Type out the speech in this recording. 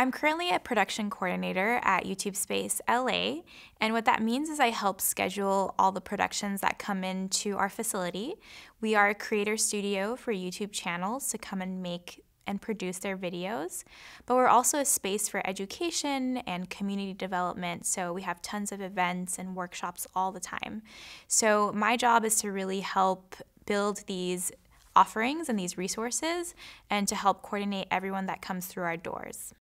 I'm currently a production coordinator at YouTube Space LA, and what that means is I help schedule all the productions that come into our facility. We are a creator studio for YouTube channels to come and make and produce their videos, but we're also a space for education and community development, so we have tons of events and workshops all the time. So my job is to really help build these offerings and these resources and to help coordinate everyone that comes through our doors.